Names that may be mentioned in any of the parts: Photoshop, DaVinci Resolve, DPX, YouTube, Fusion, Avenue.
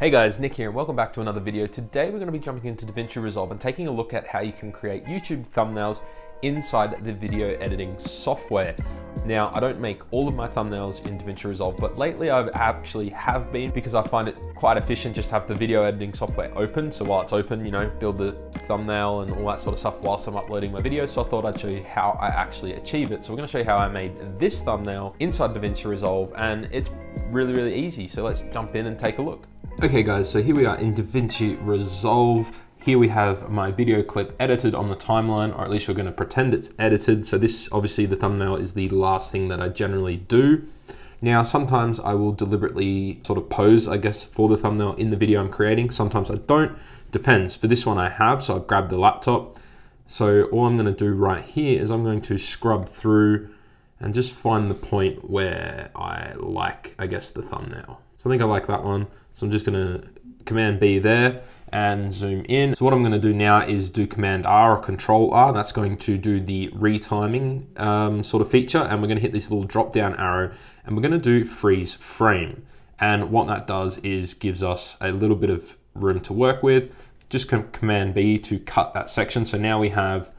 Hey guys, Nick here and welcome back to another video. Today we're going to be jumping into DaVinci Resolve and taking a look at how you can create YouTube thumbnails inside the video editing software. Now, I don't make all of my thumbnails in DaVinci Resolve, but lately I actually have been because I find it quite efficient just to have the video editing software open. So while it's open, you know, build the thumbnail and all that sort of stuff whilst I'm uploading my video. So I thought I'd show you how I actually achieve it. So we're going to show you how I made this thumbnail inside DaVinci Resolve, and it's really easy. So let's jump in and take a look. Okay guys, so here we are in DaVinci Resolve. Here we have my video clip edited on the timeline, or at least we're going to pretend it's edited. So this, obviously the thumbnail is the last thing that I generally do. Now, sometimes I will deliberately sort of pose, I guess, for the thumbnail in the video I'm creating. Sometimes I don't, depends. For this one I have, so I've grabbed the laptop. So all I'm going to do right here is I'm going to scrub through and just find the point where I like, I guess, the thumbnail. So I think I like that one. So I'm just gonna Command B there and zoom in. So what I'm gonna do now is do Command R or Control R. That's going to do the retiming sort of feature. And we're gonna hit this little drop down arrow and we're gonna do freeze frame. And what that does is gives us a little bit of room to work with. Just Command B to cut that section. So now we have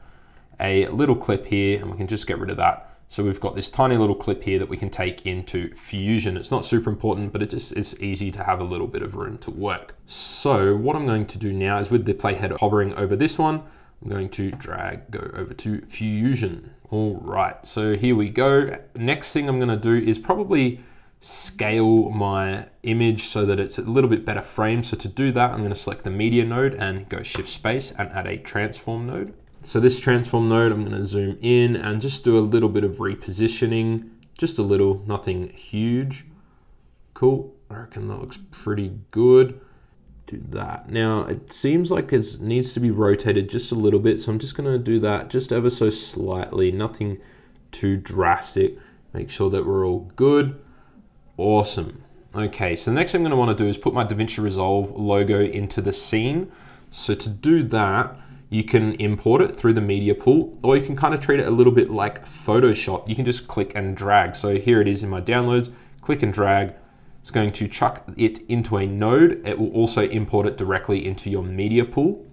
a little clip here and we can just get rid of that. So we've got this tiny little clip here that we can take into Fusion. It's not super important, but it just is easy to have a little bit of room to work. So what I'm going to do now is with the playhead hovering over this one, I'm going to go over to Fusion. All right, so here we go. Next thing I'm gonna do is probably scale my image so that it's a little bit better framed. So to do that, I'm gonna select the media node and go shift space and add a transform node. So this transform node, I'm gonna zoom in and just do a little bit of repositioning, just a little, nothing huge. Cool, I reckon that looks pretty good. Do that. Now, it seems like it needs to be rotated just a little bit, so I'm just gonna do that just ever so slightly, nothing too drastic. Make sure that we're all good. Awesome. Okay, so the next thing I'm gonna wanna do is put my DaVinci Resolve logo into the scene. So to do that, you can import it through the media pool, or you can kind of treat it a little bit like Photoshop. You can just click and drag. So here it is in my downloads, click and drag. It's going to chuck it into a node. It will also import it directly into your media pool.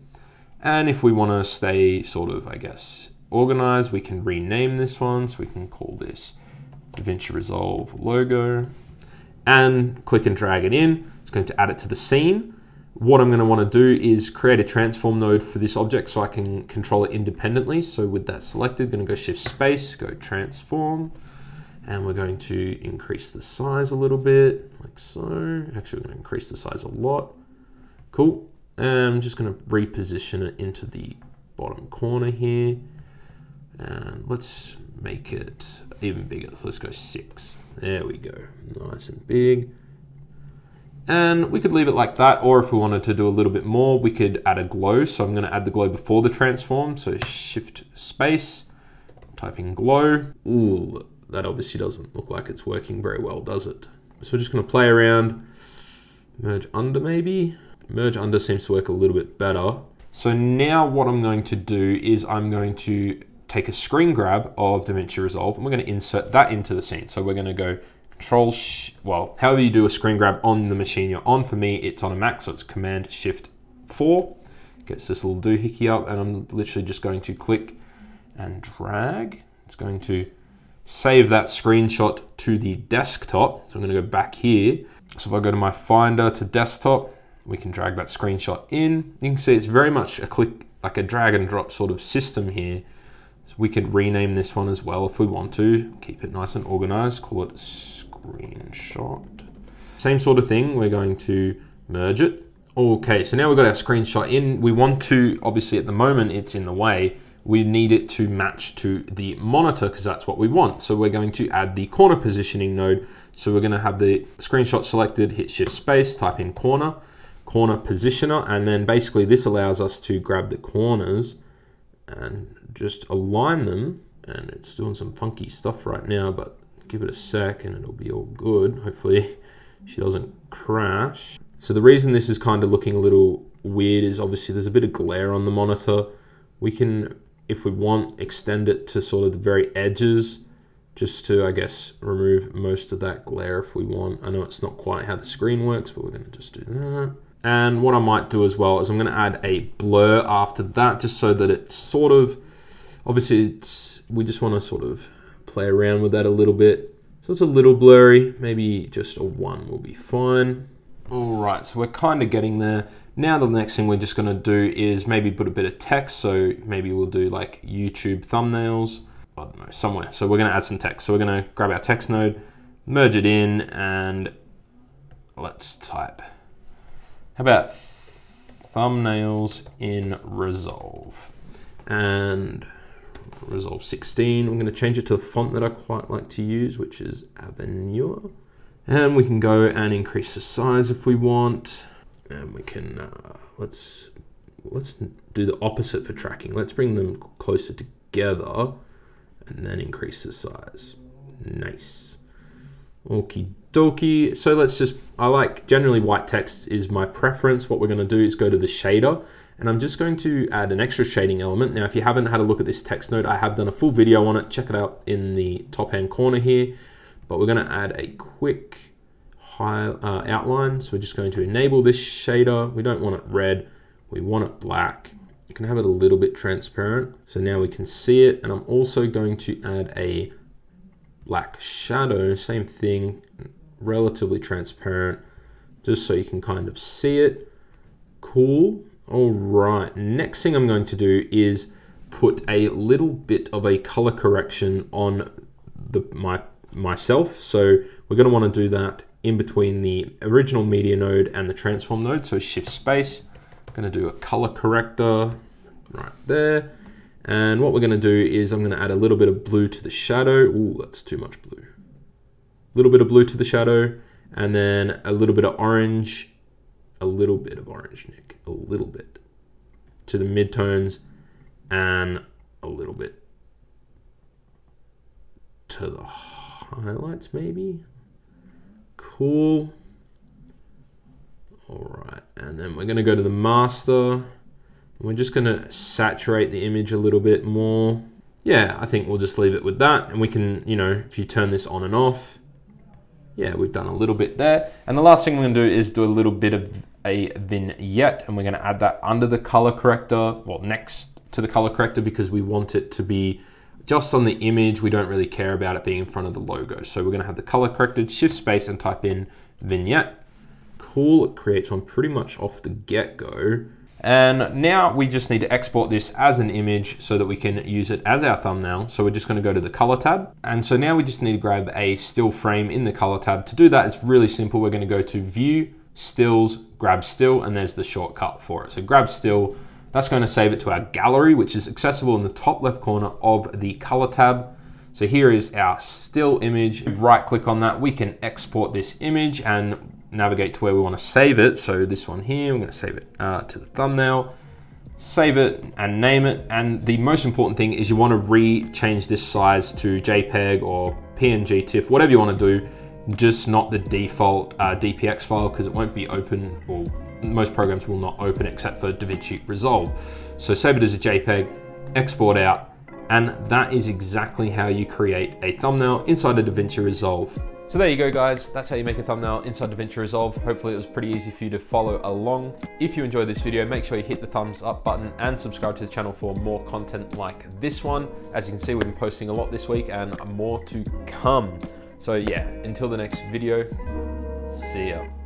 And if we want to stay sort of, I guess, organized, we can rename this one. So we can call this DaVinci Resolve logo and click and drag it in. It's going to add it to the scene. What I'm gonna wanna do is create a transform node for this object so I can control it independently. So with that selected, gonna go shift space, go transform, and we're going to increase the size a little bit, like so. Actually, we're gonna increase the size a lot. Cool, and I'm just gonna reposition it into the bottom corner here. And let's make it even bigger. So let's go 6, there we go, nice and big. And we could leave it like that, or if we wanted to do a little bit more, we could add a glow. So I'm gonna add the glow before the transform. So shift space, type in glow. Ooh, that obviously doesn't look like it's working very well, does it? So we're just gonna play around, merge under maybe. Merge under seems to work a little bit better. So now what I'm going to do is I'm going to take a screen grab of DaVinci Resolve and we're gonna insert that into the scene. So we're gonna go Control, well, however you do a screen grab on the machine you're on. For me, it's on a Mac, so it's Command Shift 4. Gets this little doohickey up, and I'm literally just going to click and drag. It's going to save that screenshot to the desktop. So I'm gonna go back here. So if I go to my Finder to desktop, we can drag that screenshot in. You can see it's very much a click, like a drag and drop sort of system here. So we could rename this one as well if we want to. Keep it nice and organized, call it screenshot. Same sort of thing, we're going to merge it. Okay, so now we've got our screenshot in. We want to, obviously at the moment it's in the way, we need it to match to the monitor because that's what we want. So we're going to add the corner positioning node. So we're gonna have the screenshot selected, hit shift space, type in corner, corner positioner, and then basically this allows us to grab the corners and just align them. And it's doing some funky stuff right now, but give it a sec and it'll be all good. Hopefully she doesn't crash. So the reason this is kind of looking a little weird is obviously there's a bit of glare on the monitor. We can, if we want, extend it to sort of the very edges, just to, I guess, remove most of that glare if we want. I know it's not quite how the screen works, but we're gonna just do that. And what I might do as well is I'm gonna add a blur after that, just so that it's sort of, obviously it's, we just wanna sort of play around with that a little bit. So it's a little blurry, maybe just a 1 will be fine. All right, so we're kind of getting there. Now the next thing we're just gonna do is maybe put a bit of text. So maybe we'll do like YouTube thumbnails. I don't know, somewhere. So we're gonna add some text. So we're gonna grab our text node, merge it in, and let's type. How about thumbnails in Resolve? And Resolve 16, I'm gonna change it to a font that I quite like to use, which is Avenue. And we can go and increase the size if we want. And we can, let's do the opposite for tracking. Let's bring them closer together. And then increase the size. Nice. Okie dokie. So let's just, I like, generally white text is my preference. What we're gonna do is go to the shader, and I'm just going to add an extra shading element. Now, if you haven't had a look at this text node, I have done a full video on it. Check it out in the top hand corner here. But we're gonna add a quick high outline. So we're just going to enable this shader. We don't want it red, we want it black. You can have it a little bit transparent. So now we can see it, and I'm also going to add a black shadow, same thing, relatively transparent, just so you can kind of see it. Cool. All right, next thing I'm going to do is put a little bit of a color correction on the myself. So we're gonna wanna do that in between the original media node and the transform node, so shift space. Gonna do a color corrector right there. And what we're gonna do is I'm gonna add a little bit of blue to the shadow. Ooh, that's too much blue. A little bit of blue to the shadow, and then a little bit of orange, a little bit of orange, Nick, a little bit to the midtones, and a little bit to the highlights maybe. Cool. All right, and then we're gonna go to the master, and we're just gonna saturate the image a little bit more. Yeah, I think we'll just leave it with that, and we can, you know, if you turn this on and off, yeah, we've done a little bit there. And the last thing we're gonna do is do a little bit of a vignette, and we're gonna add that under the color corrector, well, next to the color corrector, because we want it to be just on the image. We don't really care about it being in front of the logo. So we're gonna have the color corrected, shift space, and type in vignette. Cool, it creates one pretty much off the get-go. And now we just need to export this as an image so that we can use it as our thumbnail. So we're just gonna go to the color tab. And so now we just need to grab a still frame in the color tab. To do that, it's really simple. We're gonna go to view, stills, grab still, and there's the shortcut for it. So grab still, that's gonna save it to our gallery, which is accessible in the top left corner of the color tab. So here is our still image. Right click on that, we can export this image and navigate to where we want to save it. So this one here, I'm going to save it to the thumbnail, save it and name it. And the most important thing is you want to re-change this size to JPEG or PNG, TIFF, whatever you want to do, just not the default DPX file, because it won't be open, or most programs will not open except for DaVinci Resolve. So save it as a JPEG, export out, and that is exactly how you create a thumbnail inside of DaVinci Resolve. So there you go, guys. That's how you make a thumbnail inside DaVinci Resolve. Hopefully it was pretty easy for you to follow along. If you enjoyed this video, make sure you hit the thumbs up button and subscribe to the channel for more content like this one. As you can see, we've been posting a lot this week and more to come. So yeah, until the next video, see ya.